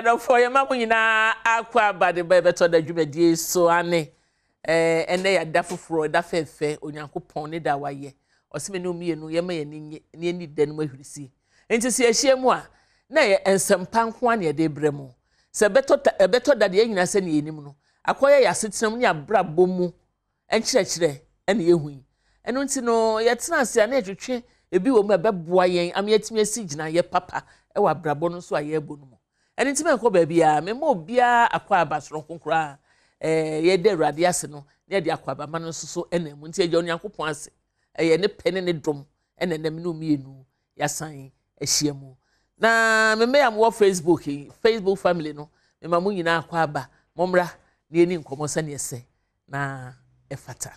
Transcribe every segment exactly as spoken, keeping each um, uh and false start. do for your mamma, you know, aqua by the Ebetoda Jubedi, so ane and they are daffo for that fair on your pony that way, or similar me and we may need then we see. And to see a shame one, nay, and some punk one year de bremo. So better that the young as any animal. Acquire your citizen, your brab boom, and church there, and you win. And don't you know, yet not say an education, a be with my baby, I'm yet me a siege now, your papa, a brabon, so I hear boom. And it's my baby, I'm a more beer, a quabas, rock cra, a ye de radiasino, near the aquaba, man, so and then, when say Johnny Uncle Ponce, a pen and a drum, and then the menu me, yasan, a shiamu. Na me me am wo Facebook Facebook family no me mamu nyina akwa aba momra na eni nkomo sane ese na efata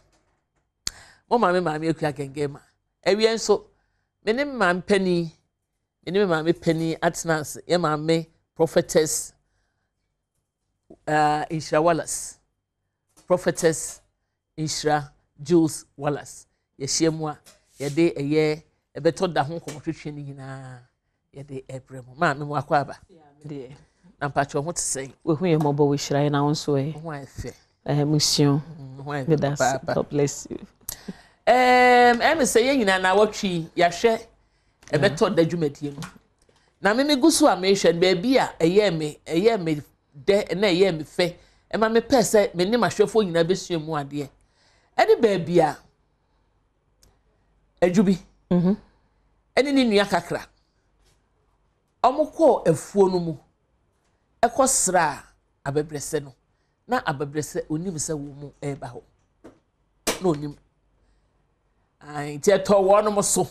mama me maami akua gengema ewie nso me ne mam pani me ne mam pani atnas ye maami prophetess uh Isra Wallace prophetess Isra Jules Wallace ye hiemwa ye de eye Ebetoda ho nkomo twetwe ni nyina ya de ebremo ma me wa kwaba de na pacho ho tse we hu ye mo bo we shira na onso e ho afi eh mission ho afi papa God bless you em em say ye nyina na watwi ya hwe Ebetoda dwumadie no na me me gusu a me hwe be bia eye me eye me de na eye me fe e ma me pese me ni mahwefo nyina besue mu ade e de ba bia adjubi mhm eni ni nua kakra Omoko efuo no mu ekosra abebrese no na abebrese onim se wo mu eba ho na onim ai te to wo no so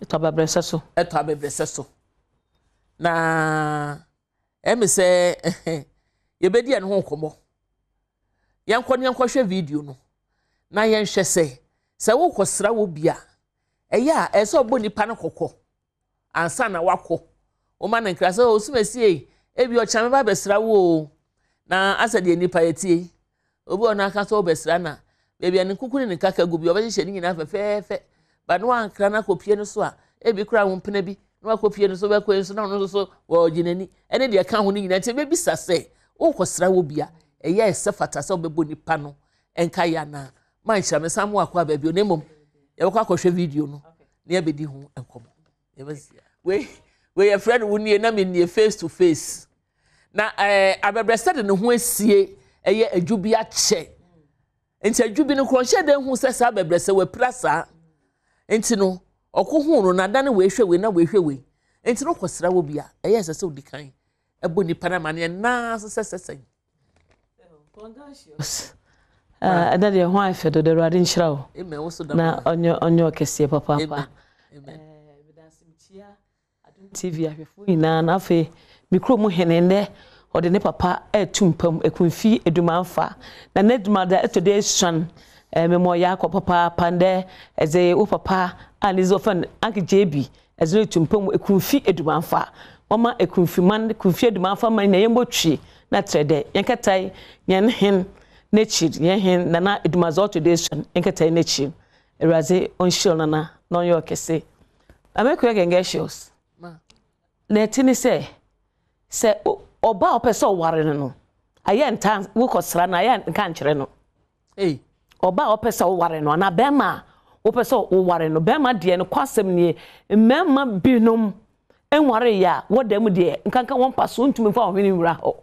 eto abebrese so eto abebrese so na emi se ye bedi an ho komo yankon yankohwe video no na yenhwe se se wo kosra wo bia eya eso bo nipa no kokko ansa na wako Oman and Crasso, oh, soon as ye, if your chamber besra woo. Now, as I did any piety, over an acaso besrana, maybe an cooking and caca go be already shedding enough a fair fet, but no one cranaco piano soa, every crown peneby, no copiano so well question, no so, well, Jenny, and any account winning that maybe say, oh, Costra will be a yes, suffata so bebony panel, and Kayana, my shaman, some work, baby, your name, your cockroach video, near be home and come. It was way. We are friend who near me near face to face. Now, I have a breasted and who see a year a jubia check. And said, Jubino crochet, then who says, I have a breasted with plaza. And to know, or cohon, and done away, shall we not wish away. And to know, Costra will be a yes, I so decline. A bonny Panamanian, now, successor. And then your wife, the Radin Shrow. It may also now on your on your case, papa. Amen. T V afifu na na afi mikro mu henende ode ne papa etumpam ekunfi edumanfa na nedumada etode son memoya akọ papa pande eze wo papa anizofan anki jebi eze etumpam ekunfi edumanfa mama ekunfi man ekunfi edumanfa man na yembotwi na trede yenketai nyen hen nechi nyen hen na na edumazo tode son yenketai nechi eraze onshil na na no yokese amekuye gengeshos Letini say, say, Oba Peso Warreno. I ain't time, Wukosran, I ain't country no. Eh, Oba Peso Warreno, and a Bema, Opeso Warreno, Bema dear, no quasim ye, Mamma Binum, and Warrior, what them dear, and can't one pass soon to me for winning Raho.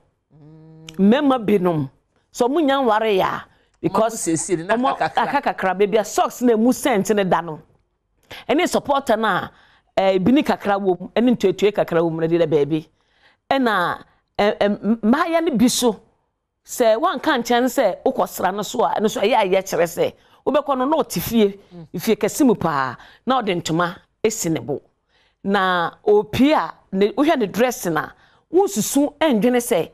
Mamma Binum, so Munyan Warrior, because it's a caca crab, baby, a socks name who sent in a dano. And it's a porter now. Eh bini kakra wom ene ntuetue kakra wom na de baby e na maaya ne biso se wanka nchen se ukosra no so a no so aye aye kire se ubekọ no no tifie ifie kasimu pa na odi ntuma esinebo na opia ne uhwe ne dress na wonsusu endwene se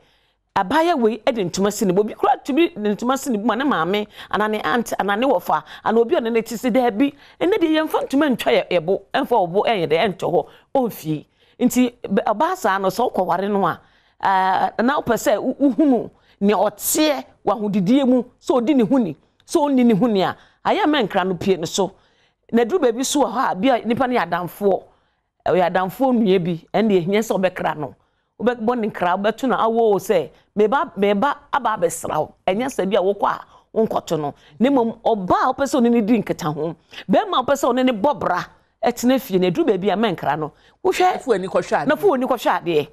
abaya we edi ntuma sinebo bi kura tumi ntuma sinebo ma na maame anane aunt anane wofa ana obi one ne tisi da bi ene de yemfa ntuma ntwa yebo enfa obo enye de ento ho onfi nti abasa no so kwaware no a na opese uhunu ne otie wahodidie mu so odi ne huni so onni ne huni a aya menkra no pie ne so na dru ba bi so ha bia nipa ne adamfo o ya adamfo nue bi ene ehia so obekra no Ubek bonding crowd, but tuna awo say, Meba, Meba, Ababesrao, and yes, be a woka, uncotono, Nimum or bow person in a drink at home, Bema person in a bobra, at nephew, and a drew baby a man crano. Who shall for any cosha, no fool, Nicosha, dear.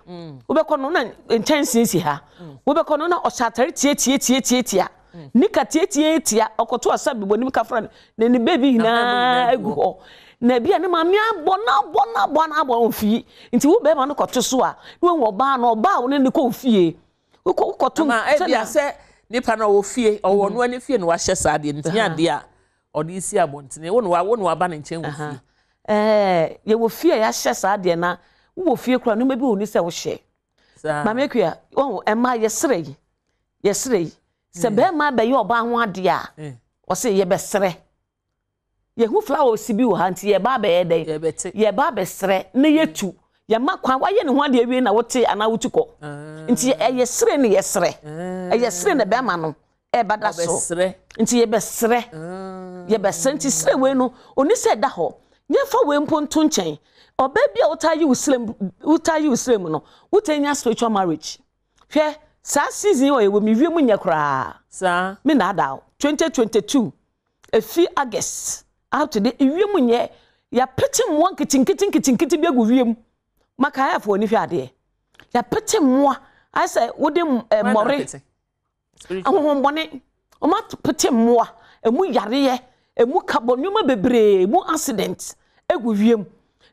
Ubeconon intentions here. Ubeconona or shatter, tia, tia, tia, tia, tia. Nika tia, tia, tia, or cotua subby when you friend, then the baby na go. Nebia ne mamia bona bona bona bon fi nti wo be ma no kwoto so a we wo ba na oba wo ne ne ko fie wo kwoto na ebia se nipa na wo fie o wo no ani fie no wa hye saade nti ade a o de si abontene wo no wa wo no aba ne nchen wo fie eh ye wo fie ya hye saade na wo fie kura no mebi wo ni se wo hye ma mekua wo e ma ye sere yi ye sere yi se be ma be ye oba ho ade a o se ye be sere ye hu flower sibi wo hanti ye ba ba ye dey ye ba ba sere na ye tu ye makwa wa ye ne ho ade awie na wote ana wotuko nti ye sere ne ye sere ye sere ne be ma no e bada so nti ye be sere ye be senti sere we no oni se da ho ye fa we mponto nchen oba bia utayi usrem utayi usrem no utanya spiritual marriage hwe sa season o ye wo mi wie mu nyakra sa me na da twenty twenty-two a few August out today, you mean ye are pitting one kitchen kitchen kitchen kitty big with you. Macaya for any fair day. You're pitting more. I say, wouldn't a moray. I won't want it. I'm not pitting more. A mu yare, a mu carbonuma bebre, mu accident, a with you.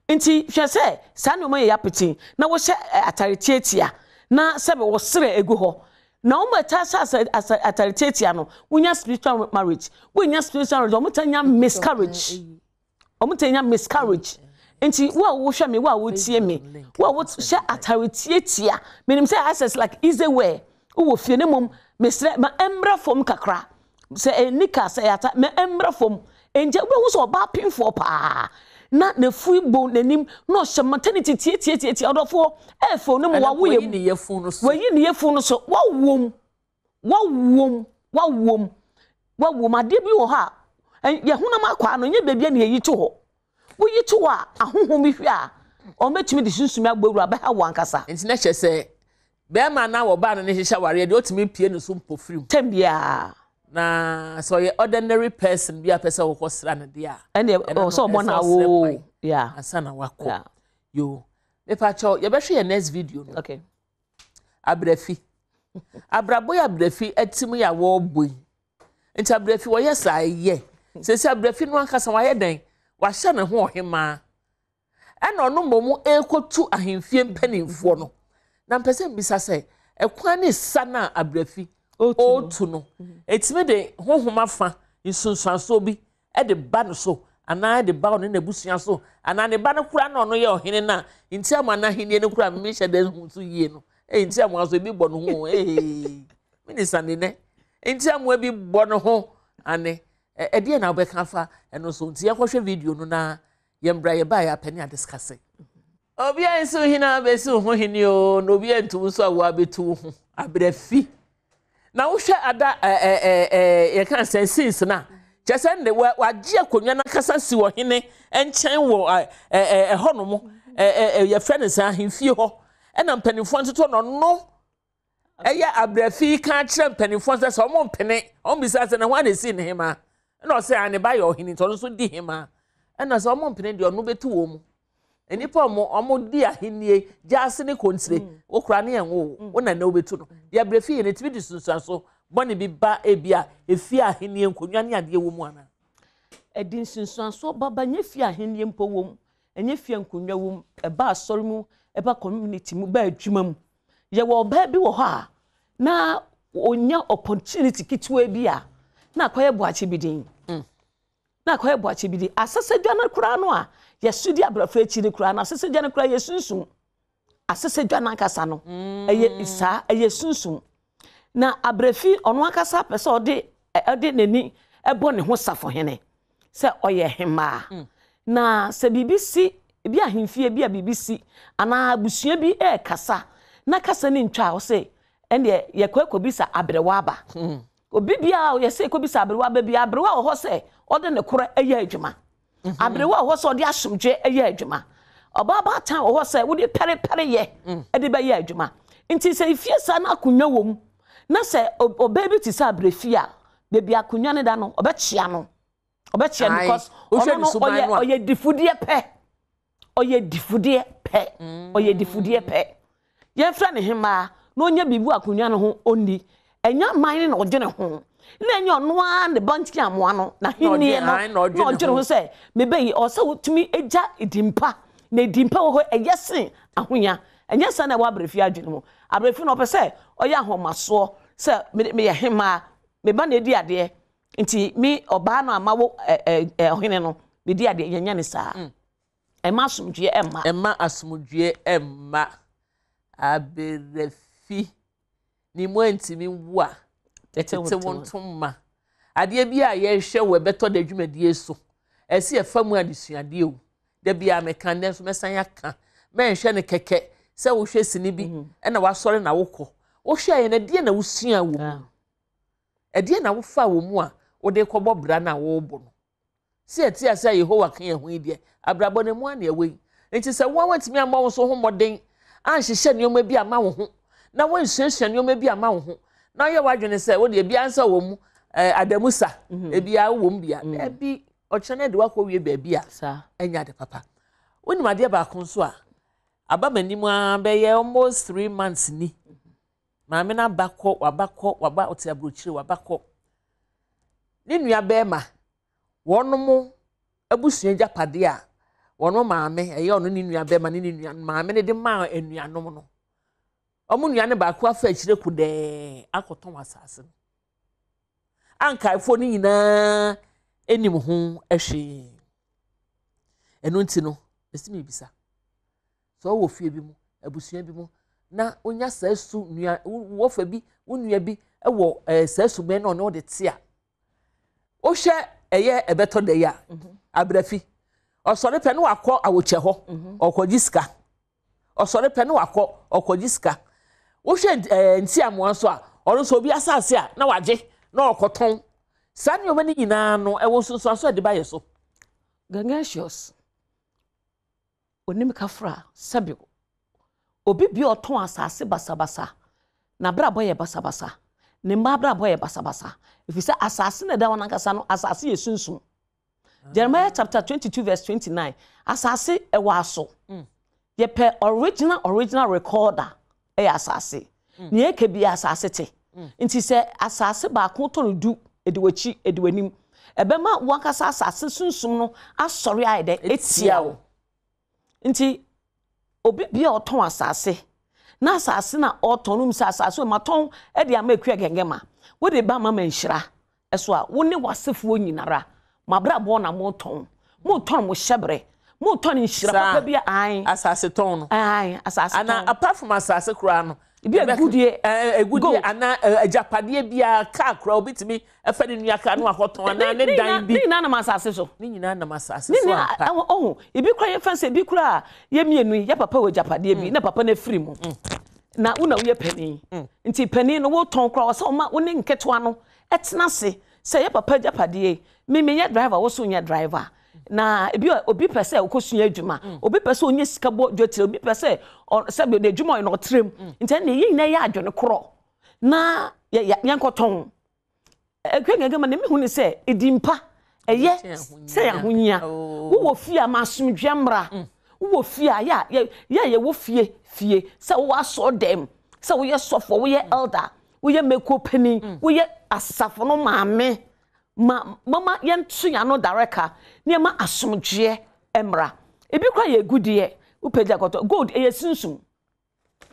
And she say, Sanoma yapitin. Now was at a tetia. Now seven was three a go. Now my task as a ataritiano, when you spiritual marriage, when you spiritual domutanya miscarriage. Omutanya miscarriage. And she well shall me well would see me. Well what shall atarititia? Meaning say access like easy way. Who will fear mum misre my embra from kakra. Say a nika say attack my embra from and ja was all bapping for pa. Not the free bone and him, no some maternity tea out of four. Eh, for no more willing the year funnels. Were you near funnels? What womb? What womb? What womb? What womb? I did you ha. And Yahuna Marquan, and your baby and ye too. Will you two are a home if you are? Or make me the shoes to my boy Rabbi Wankasa. It's nature say, Bearman now or ban and his shower, you don't mean piano soon perfume. Tembia. Na so ye ordinary person be a person who was run there and so one hour yeah asana wako yeah. You me pa cho ye be hwe next video no. Okay abrafi abraboy abrafi atimu ya wo boy nti abrafi wo ye sai ye se se abrafi no anka san wa ye den wa hye ne ho ohema ene ono momu ekotu ahemfie mpanimfo no na mpese mbisa se ekwan ne sana abrafi o tu no etime de honhoma fa nsunsanso bi e de ba no so ana de ba no na busua so ana ne ba no kura na ono ye ohene na ntia ma na henie ne kura me hye de hu so yie no e ntia mo aso bi bo no ho eh minister ne ne ntia mo bi bo no ho ane e de na obeka fa eno so ntia kwohwe video no na ye mbra ye ba ya pani a discuss obi enso hina besu ho hini o no bi entu so awu abetu ho abrafi na wo hwe ada eh eh eh ye kan sense na chese ne waje akonwa na kasa si wo hene enchen wo eh eh honom eh eh ye friend san hemfie ho e na mpanimfo ntoto no no eh ye abrafi kan kire mpanimfo se so mo mpene on bi se na wan esi ne hema na o se ane ba ye ohini to no so di hema e na so mo mpene de ono betu wo mu enipa mo omo di ahenie jase ne kontire okura ne enwo wo na na obetu no ya brefi ne tibi disunsanso bone bi ba ebia efi ahenie nkonwa ne ade wo mu ana edin sunsanso baba nya fi ahenie mpo wo mu enya fi nkonwa wo mu eba asori mu eba community mu ba adwuma mu ye wo ba bi wo ha na onya opportunity kitwe bi a na akoye buache bi din na akoye buache bi din asesedwa na kura no a Yesu di abrafre chiri kura na sesedwa na kura Yesu sunsun asesedwa na nkasa no eye isa eye sunsun na abrafi ono akasa pese ode ode neni ebo ne ho safo hene se oye hema na se bibisi bi ahemfie bi abibisi ana abusua bi e kasa na kasa ni ntwa o se ende yekwa kobisa abrewa aba obi bia o yese kobisa abrewa aba bi abrewa o ho se ode ne kora eye adwuma abrewa o ho se ode asomdwe eye adwuma Obaba tan wo say wo de pere pere ye e de be ye adwuma. Nti say fie sa na akunwa wom. Na say obebi ti sa brefi a bebi akunwa ne da no obechia no. Obechia because o ye difudie pe. O ye difudie pe. O ye difudie pe. Ye fra ne hema na onya bibu akunwa no ho onni. Enya man na odene ho. Na enyo noa ne banti amoa no na hinni no na odene ho say me be o say wotumi eja edimpa. Ne dimpa wo eyesin ahonya enyesa na wa brefi adwene mo abrefi no pese oya homaso se me ye hema me ba na di ade nti mi oba no amawo ohene no me di ade yenya ne saa ema asumdwe ema ema asumdwe ema abrefi ni mo ntimi wa tete wontoma ade bi a ye hwe we beto da dwumadi eso esi e famu adesuade o de bia me kan ne so me san aka me nhwe ne keke se wo hwe sini bi e na wasore na wokọ wo hwe na die na wusua wo e die na wo fa wo mu a wo de kọbọ bra na wo bo no se ati asa Yehowa kan ehun ide abrabo ne mu ana ewe nti se wo wantimi ama wo so ho moden an hye nneoma bi ama wo ho na wo nhye nneoma bi ama wo ho na ye wadwene se wo de bia nsa wo mu adamusa e bia wo mu bia e bi ochane de wako wie baabia sa enya de papa woni made ba konso a aba manimu abeye almost three months ni maame na bakọ wabakọ waba otiabrochire wabakọ ni nua be ma wono mu abusua japade a wono maame eye ono ni nua be ma ni nua maame ne de ma enuanom no omu nua ne bakọ afa akire kude akoton asase anka ifo ni nyina enim ho ehwe eno nti no esimi bisa so wo fie bi mu abusua bi mu na onya sasu nua wo fa bi wo nua bi e wo sasu me na ono de tia o hwe eye Ebetoda ya abrafi osore pe no akọ awoche ho okoji sika osore pe no akọ okoji sika wo hwe nti amwa so a oro so bi asase a na waje na okoton San yo mani nyina no ewo sunsun aso de baye so gangashios onim kafra sabio obi bi oton asase basabasa na brabo ye basabasa ne ma brabo ye basabasa ifisa asase na da wona nkasa no asase ye sunsun Jeremiah chapter twenty-two verse twenty-nine asase ewa aso ye pe original original recorder e asase ne eke bi asase te nti se asase ba ko to du Eduachi, Eduanim. Ebema wankasa asase sunsum no asori aide etia wo. Nti obi bia oton asase. Na asase na otonum sa asase ma ton e de amekwa gengema. Wo de ba ma manhira. Eso a woni wasefuo nyinara. Mabrabo na moton. Moton mo shebre. Moton nhira papa bia an asase ton no. Ai asase. Ana apart from asase kura no. Ibi agudie agudie ana ajapade bia ka kra obitimi efa ne nuaka no akoton ana ne dan bi ni na na masase so ni nyina na masase so apa ni oh ibi kra ye fanse bi kra ye mienu ye papa wo ajapade bi na papa na firi mu na wo na wo ye pani nti pani no wo ton kra wo so ma wo ne nketo ano etna se se ye papa ajapade me me ye driver wo so ye driver na ebi obi pese okosua adwuma obi pese onye sika bo dwotire obi pese se be adwuma no trem nti na yin na ye adwone kro na yankoton ekwengege ma ne mehu ne se edimpa eye se yahunya wo wo fie amasomdwe mra wo wo fie ya ya ye wo fie fie se wo aso dem se wo ye sofo wo ye elder wo ye mekopani wo ye asafo no maame ma mama yentuya no dareka ne ma asomdwe emra ebi kwa ye gudie upeja koto gold eye sunsum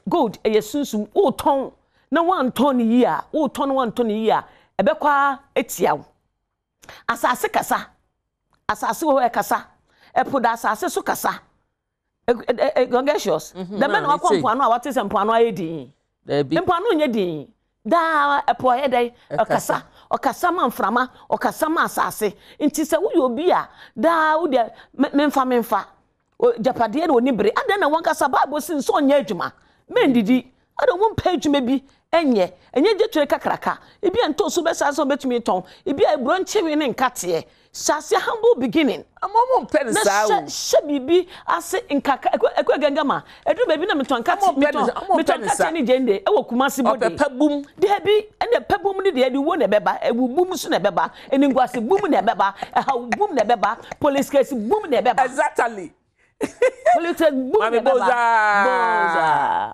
gold eye sunsum wo ton na wan ton yi a wo ton wan ton yi a ebekwa etiawo asase kasa asase wo kasa epoda asase so kasa gongashos da men wa konpo anu a wate sempo anu ayedi empo anu nya din da epo ayedai kasa okasa ma mframa okasa ma asase nti se wo obi a da wo de memfa memfa japade na oni bere ada na wankasa bible sin so nya adwuma mendidi ada wo mpa adwuma bi enye enye je twere kakraka ibi en to so besa so betumi ton ibi a ebronche we ne nkate Shasi humble beginning. Amomo mpeni sawu. Shabibi ase inkaka. Ekwe gengama. Edu baby na mitu ankati. Amomo mpeni sawu. Amomo mpeni sawu. Mitu jende. Ewo kumasi bodi. Ope pebum. Dehebi. Ene pebum ni dehebi wo nebeba. Ewu bum su nebeba. Ene nguasi bum nebeba. Eha bum nebeba. Police case bum nebeba. Exactly. Police case bum nebeba. Mami boza. Boza.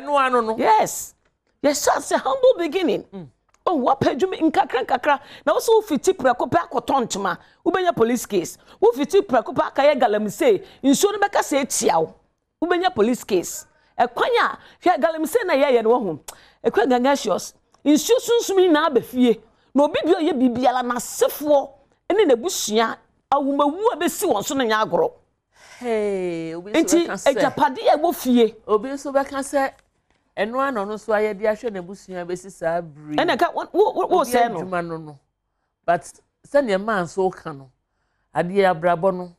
Enu anu no. Yes. Yes, shasi humble beginning. Mm. Oh, what page you in Kakran Kakra? Now, so fifty precopac or tonchma, Ubenya police case. Who fifty precopac, I galam say, in Sonamaka say, Tiao, Ubenya police case. A quanya, here galam say, I had one home. A quagangasios. In so soon, me now befie. No big ye be bialana self war, and in a bushia, a woman who have been seen on Sonagro. Hey, Ubinti, a Japadia wofie, Obinsoba can say. And one on us, why the action and bushing your basis are brief. And I got one what was said, no, but send your man so canoe. A dear brabono,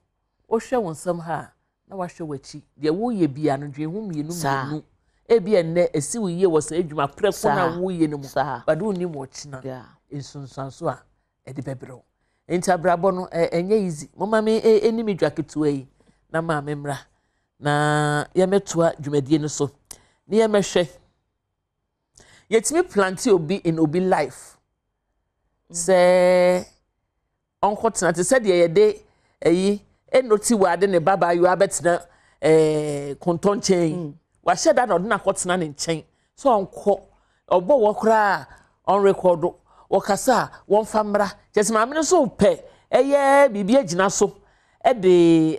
or shall one somehow. Now I shall wait ye. There will ye be an dream whom you know. A be a net, a see ye was age my prepon and woo ye no, but do you watch now? Yeah, it's soon Sansoa, a de bebro. Enter brabono, and ye easy. Mamma may a enemy jacket away. Now, ma memra. Na yametua, you may dear so. Near my chef. Yet me plenty will be in Obi life. Say, Uncle Tonati said, Yea, day, a ye, and not see why then a baba you are better, a conton chain. Why should that not knock what's none in chain? So uncle, or bow or cry, on record, or cassa, one famra, just my minus so pay, a ye be be a ginasso, a day,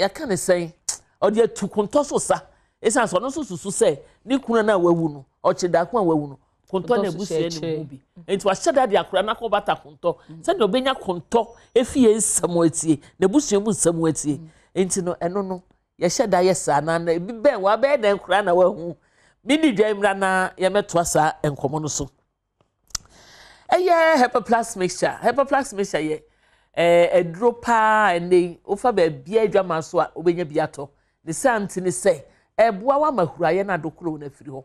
a can't say, or dear two contoso, sir. It's answer no so so say ni kuna na wawu no ochida kwa wawu no konto na busie ni mubi enti wa shada de akura na ko bata konto se no benya konto efie nsamo etie na busie mu nsamo etie enti no eno no ye shada ye sa na na bi ben wa be den kura na wahu mi di dwamra na ye meto asa enkomo no so eye hyperplastic mixture hyperplastic mixture ye eh edro pa ene ofa ba bia dwama so a obenya bia to the santi ni say Ebua wa mahuraye na dokuro na firi ho.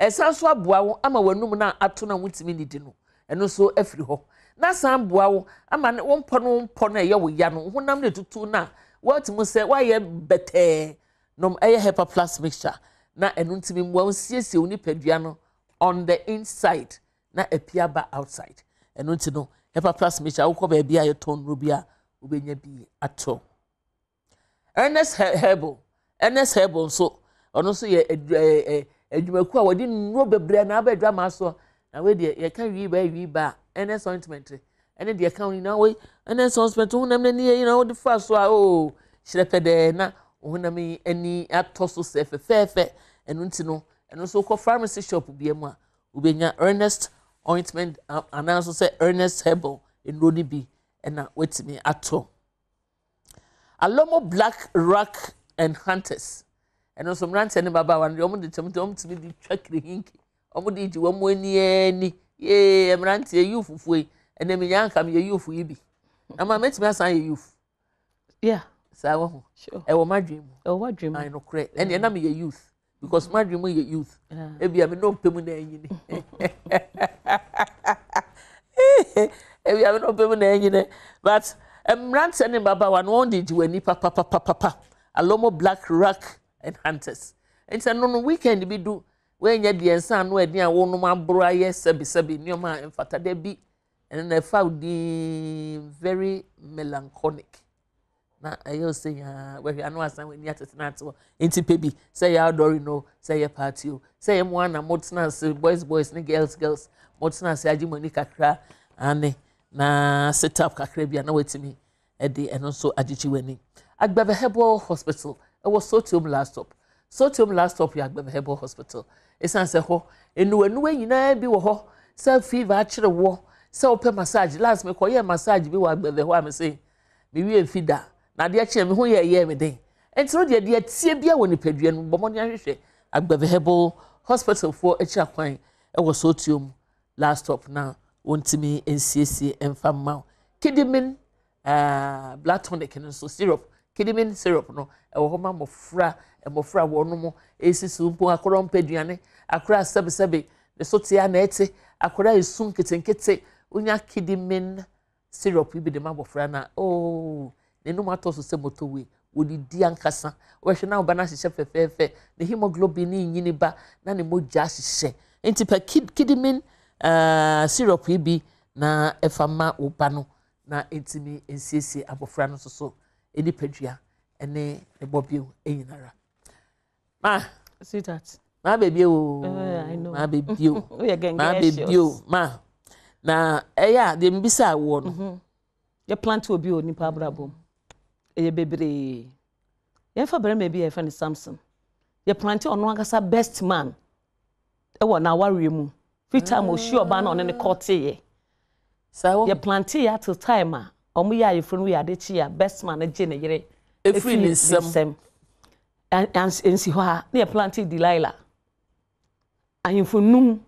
Esan so aboa wo ama wanum na ato na wutimi nidi no. Eno so afiri ho. Na san boa wo ama ne wonpo no wonpo na ye wo ya no. Honam ne tutu na watimo se wa ye bete nom eye hyperplastic mixture. Na eno ntimi mwa wosiesie onipadua no on the inside na appear ba outside. Eno ntino hyperplastic mixture wo ko ba bia ye ton rubia obenya bi ato. Ernest Herbal. Ernest Herbal so ono so ye adwumaku a wodi nro bebre na abadwa maso na we de ye kan wi ba wi ba ene sentiment ene de kan wi na we ene sentiment hunam na ni ye na wodi fa so a o shirepede na hunam ani atoso sefe fefe enu ntino enu so ko pharmacy shop bi emu a ubenya Ernest ointment ananso say Ernest Herbal enro ni bi ena wetimi ato alomo black rock and hunters. And also, Rant and Baba and Roman determined to be the chuckling hinky. Omodid, you one when ye, yea, I'm ranty a youthful way, and then young come your youth will be. And my mates must I youth. Yeah, so sure. I will my dream. Oh, what dream I know crack, and then I'm your youth, because my dream will your youth. Maybe I'm no permanent. If you have no permanent, but I'm Rant and Baba and one did you any papa papa papa. Alomo black rock and hunters. And so no weekend be do when ye the son where near one man bra yes sebi sebi near man and fata de be and I found the very melancholic. Now I say where you know as when you at not into baby, say your dorino, say your party, say one and motsnas boys boys and girls girls, motsnas ajimoni kakra and na set up kakrebia no wait to me at the and also ajichi winning. Agbebe Herbal Hospital. It was Sotium last stop. Sotium last stop. You Agbebe Herbal Hospital. It's answer ho. Enu enu e yina bi wo ho. Self fever achire wo. Se open massage. Last me ko ye massage bi wo Agbebe ho am say. Me wi e fida. Na de achire me ho ye ye me den. Entro de de tie bia wo ni padua no bomo ni ahwehwe. Agbebe Herbal Hospital for achire kwan. It was Sotium last stop now. Wontimi ncc emfa ma. Kidi-Min ah blood tonic and so syrup. Kidi-Min syrup no ewo homa mofra emofra wo no mo esisu mpo akora mpeduane akora sebe sebe de sotia na ete akora esum kete kete unya Kidi-Min syrup we be the man of Rana. Oh, they no matter to say motorway. Odi di ankasa o hwe na obana hye fefefe ne hemoglobin ni ni ba na ne moja hye enti pa Kidi-Min uh syrup bi na efama oba no na etimi ensiesie abofra no soso eni padua ene ne bobio enyinara ma see that ma baby o I know ma baby o ma baby o ma na eya de mbisa wo no ye plan to obi oni pa brabo e bebre ye fa brema bi ye fa ni Samson ye planti ono agasa best man e wo na warwe mu free time o sure ba na ono ne court ye so ye planti ya to time a omo ya ye funu ya de chi ya best man e je ne yire e free ni sem and ensi ho a na ye planti Delilah ahimfunum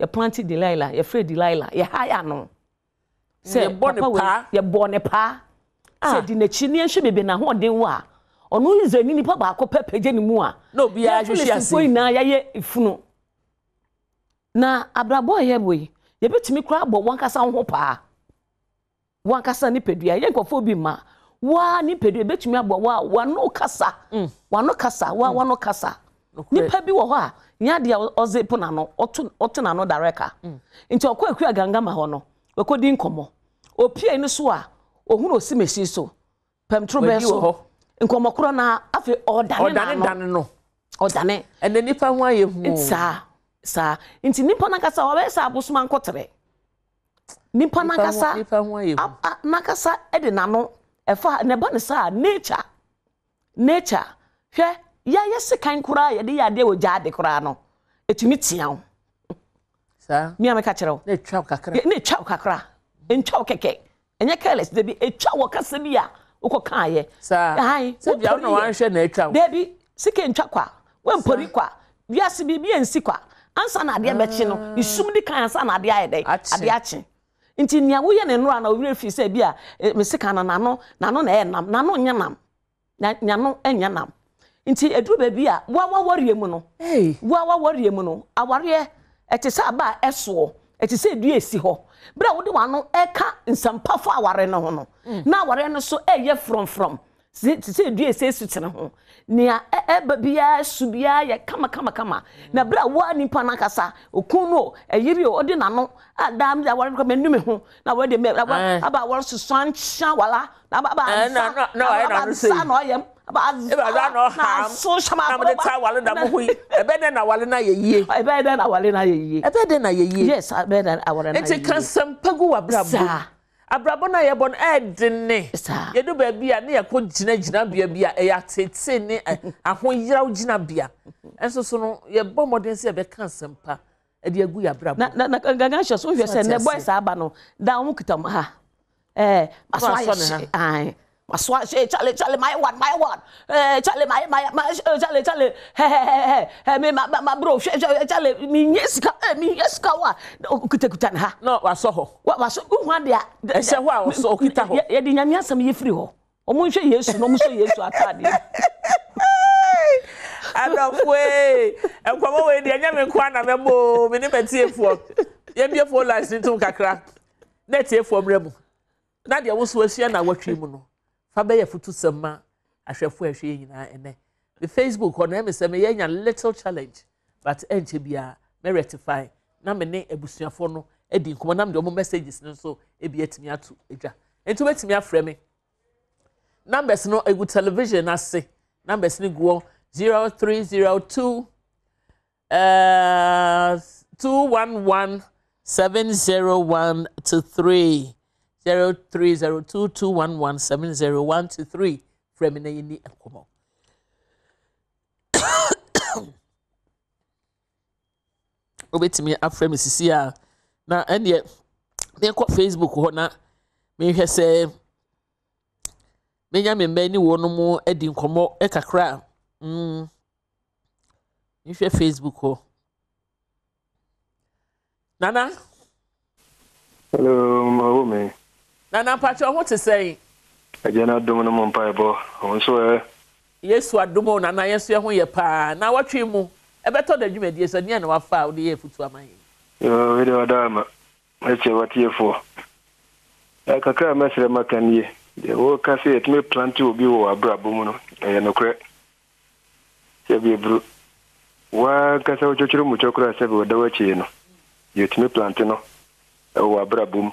ye planti Delilah ye free Delilah ye haya no se bonpa ye bonpa said in a Chinian should be na one day war. Or no is a mini papa copape anymore. No, be I just going now, yea, if no. Now, Abraboy, here we. You bet me crab, but one cassan hopa. One cassan nipedia, yankophobima. One nipedia bet me about one no cassa. One no cassa, one no cassa. Nipa be wa, Yadia or Zeponano, or Tonano Director. Into a quack gangama honor, or could incomo. O Pierre in a soir. Oh, who knows Simesi so? Pemtrobeso. In Comacrona, after all done, or done, and then if I want you, sir, sir, into Nipponacasa or Vesa Busman Cotre. Nipponacasa, if I want you, Nacasa Edinano, a far and a bonasa, nature, nature. Here, ya yes, a kind cry, a dear dear Jade Corano. It's Mitsian, sir, me am a catcher, ne chowcacra, ne chowcacra, and chowcake. And your careless, there be a chow Cassabia, Okokaye, sir. Aye, so you know, I shall nature. There be sick and chakwa, when Poriqua, Yasibi and Siqua, and son at the Abachino, you soon decline son at the idea at the action. In Tinia, we and Rana will refuse a beer, Miss Cana, Nano, Nano, Nanam, Nano, Yanam, Nano, and Yanam. In Tia, a drube beer, Wawa warrior mono, eh, Wawa warrior mono, a warrior at a sabba, a swore. It is a dear siho. But I would want no eka in some puff hour no hono. Now, what so air from from. Say, dear, say, sitting home. Near Ebabia, Subia, ya kama kama kama. Now, bra one in Panacasa, Okuno, a year or dinano, a damn that one come and me home. Now, where they make about what's to sun shawala, about no, no, I don't say no, I am. About so shamma, I better than a ye. I better than a ye. I better than a ye. Yes, I better than our and take some pagu abraba. Abrabona ye bon edene. Ye do be bia na ye ko gina gina bia bia e ya tete ne ahonyira gina bia. Enso so no ye bom modern se be kan sempa e de agu ya abraba. Na na gangan hye so hwe se ne boys aba no da omu kitam ha. Eh, aswa ai. Aswa she chale chale my one my one. Eh chale my my chale chale. He he he he me ma ma bro chale mi nyeska mi nyeska wa okutekutana ha. No waso ho. Waso uhu dia. E se ho a waso okita ho. Ye di nyame asam ye firi ho. Omo nhwe Yesu no mo so Yesu atade. Adofwe. Enkwamo we di nyame kwa na mebo me ne betiefuo. Ye biefo license to kakra. Na tiefuo mremu. Na dia wo so asua na watwe mu no. Fabe futu sema ahwefo ahwe yina ene the Facebook on me sema yenya little challenge but enche bia me rectify na me ne ebusuafo no edi nkomo na me dem messages no so ebi atimi ato edwa ento betimi afre me numbers no egu television ase numbers ni go zero three zero two uh two one one seven zero one two three Zero three zero two two one one seven zero one two three. Fremina yini akomo. Obetimi afremi sisi ya na enye ne kwa Facebook ho na me hwe se me nya memba ni wo no mu edi nkomo e kakra mm ni hwe Facebook ho Nana Hello my woman Nana Pacho, what to say? I do not do no more Bible. Yes, what do more, and I answer who your pa. Now, what you move? Ebetoda, you made yes, and you know, I found the air for two of mine. You're a video, Dama. Let's see what you're for. kakra masere makanie de wo ka se etme plant obi wo abrabom no e no kre se bi bru wa ka se ochochuru mu chokura se bi dawachi no yetme plant no wo abrabom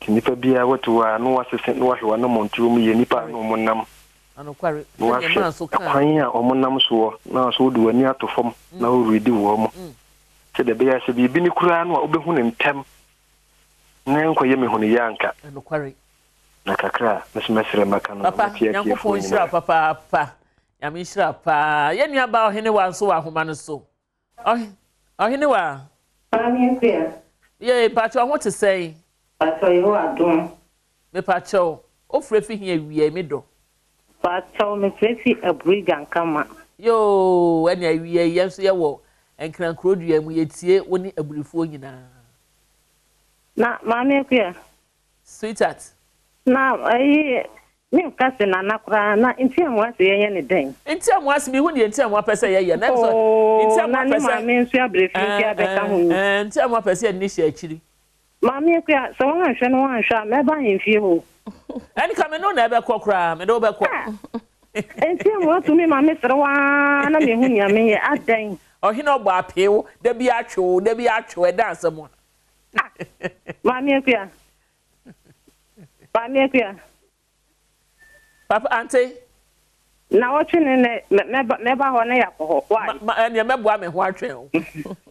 tinipa bia watu wa no wasese no hwa no monturum ye nipa no monam anokware na so ka kwanya omonam so na so du ani atofom na uridi wo mo sede bia se bibi ni kura no obehu ne ntem na enkoye mehuni yanka anokware nakakra mesmesere makano matia kia papa Isra papa papa ya Isra pa yenu aba ohene wa nso wa homa no so ohene wa ami ekwia ye pacho ho te sei pacho ye ho adon me pacho ofrefi hia wiye me do pacho me frefi abrigan kama yo eni awiye ye so ye wo enkran krodua mu yetie woni aburifo nyina na mami ekwia sweetheart na eh ni kase na nakura na ntiamu ase yenye ne den ntiamu ase mi hu ni ntiamu apese ye ye na so ntiamu apese na mi nsu abrefi ntia beka hu eh ntiamu apese ni hye akiri mami ekua so won anhwe no anhwa me ba hemfie ho ani ka me no na ebekọ kra me do bekọ ntiamu atu mi mami serwa na me hu nya me ye adan ohine ogba apewo da bi atwo da bi atwo e da asemo mami ekua Papa Auntie? Papa Auntie? Now what you ne never want to go? Why? And you never want me to go.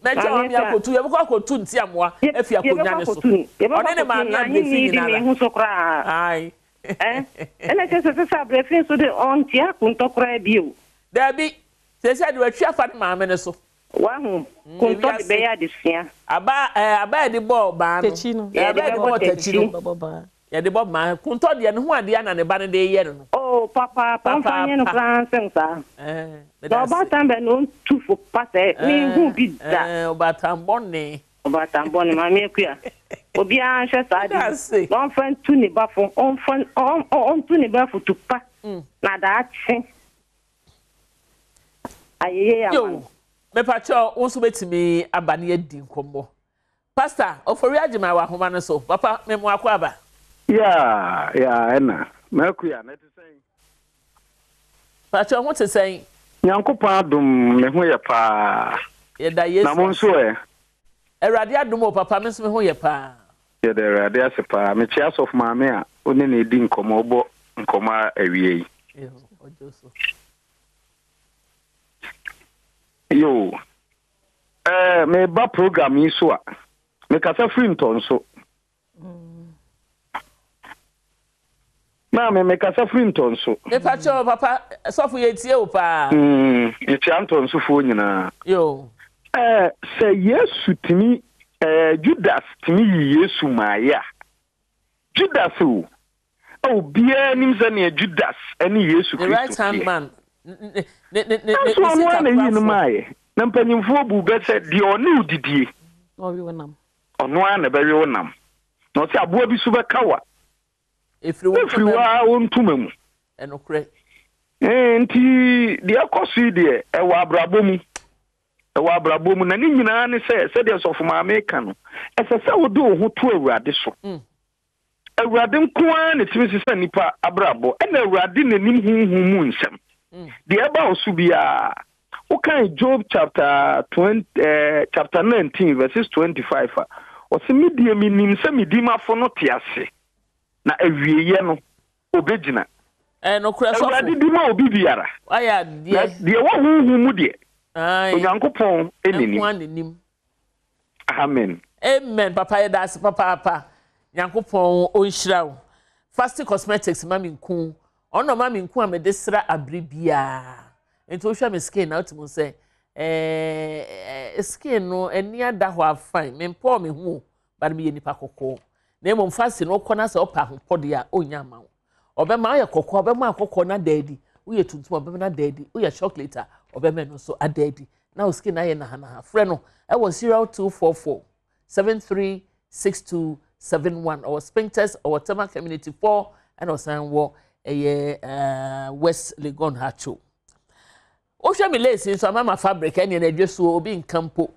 Never want me to go. You never go to Tunisia, moi. If you go to Tunisia, you never go to Tunisia. You never go to Tunisia. Aye. Eh? And I just said, "I prefer to the Auntie kunto kura biu." Debbie, they said we should have had my meneso. Wahu kunto beya disia. Aba aba the ball ban. Techino. Aba the ball techino. Ya de bob ma kunto de ne ho ade ana ne ba ne de ye no oh papa papa no France sensa eh baba tambe no tu fo pase ni hu bidda eh oba tambone oba tambone ma mi ekuya obi an she sadi don fan tu ne ba fo on fan on on tu ne ba fo tu pa na da achi ayeye ya ma me pa cho won so betimi aba ne edi nkomo pastor ofori agima wa homa no so papa me mu akwa aba Yeah, yeah, Anna. Mercury, I'm saying. But I want to say, Yanko Padum, Mehoyapa. Yadam, swear. A radiadumo, Papa, Miss Mehoyapa. Yet the radiasapa, Michas of Mamma, only needing Comobo and Coma away. You, eh, may ba program you swap. Make us a Frinton so. Mama me ka safrinton so. Me pa cho papa sofu yetie o pa. Mm, yetianton so fo nyina. Yo. Eh, say Yesu timi eh Judas timi Yesu maya. Judas o. O bia nim se ne Judas ani Yesu Kristo. The right hand man. Ne ne ne ne ne. Na mpanyimfo bu be se de oni udidie. O wi wonam. Ono an na be wi wonam. Na o ti aboa bi so be kawa. If you want to me, and okay, and the Acosi, dear, a wabraboom, a wabraboom, and in an says, said of my American, as a sour do who to a radish. A radin quan, it's Missus Nipa Abrabo, and a radin and him who moons him. The about Subia, okay, Job chapter twenty, chapter nineteen, verses twenty five, or semi dear meaning semi dima for not yassi. Na ewiye no obegina eh no kura so ade di ma obi biara aya de de wo huhu mu de ai onyankopon enini amen amen papa ye das papa papa nyankopon onhyira wo Fasting Cosmetics mami nku ono mami nku amedesra abre bia ento hwa me skin na otimu se eh skin no eni ada ho afan me pom me hu ba me ye nipa kokko na emom fasting no kona se opa ho podia onya mawo Obema ya koko, obema ya koko na daddy. Uye tuntua, obema na daddy. Uye chocolate, obema no so a daddy. Na usiki na ye na hana. Freno, I was zero two four four, seven three six two seven one. Our spring test, our Tema community four, and our sign war, a West Legon Hacho. Osha me lace, so I'm a fabric, and I just will be in campo.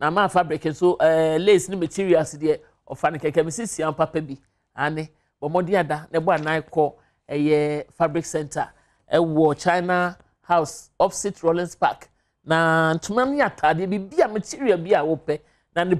Now my fabric, and so lace new materials, dear, or fanny chemist, and papa be, Annie, but more the other, never and I call a fabric center, a war China house, opposite Rollins Park. Now, to mammy at Taddy be a material be a whoopee, and the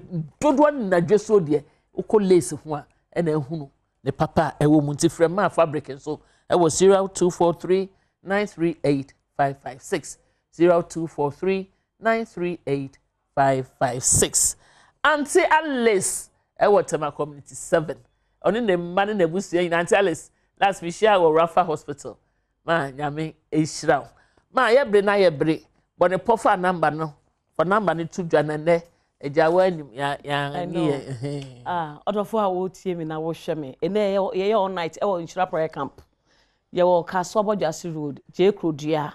one I just saw dear. Uko lace of one and a hunu, the papa, a woman different my fabric, and so I was zero two four three nine three eight five five six zero two four three nine three eight five five six. Auntie Alice, I was my community seven. Only the man in the bush in Auntie Alice, last we share our Rafa Hospital. My Yami is round. My Ebri Nayabre, but a puffer number no, for number two Janane. I know. Ah, other four old team in our shame. And they all night, all in Shrapper camp. You all Casoba Jassy Road, J. Crudia,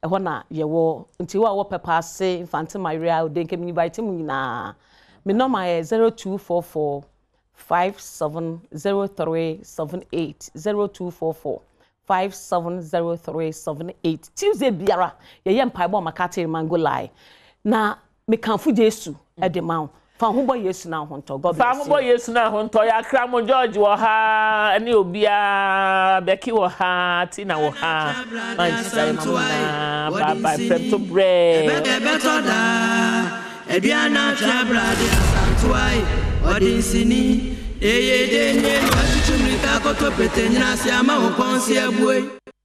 a honor, you all until our papa say, Phantom Maria, then came inviting me now. Me no my zero two four four five seven zero three seven eight zero two four four five seven zero three seven eight. Tuesday, Biara, your young Pibo Macati Mangolai. Now, me can't fool Yesu. At the mount. Famubo Yesu na honto. God bless you. Famubo Yesu na honto. Ya Kramo George waha. Eni obia. Beki waha. Tina waha. Manchisa imamuna. Bye bye. Prepto bread. Ebetoda. Ebiana chabra. Dia santuai. Odinsini. Eye denye. Mwasi chumrika koto pete. Nina siyama ukonsi ebwe.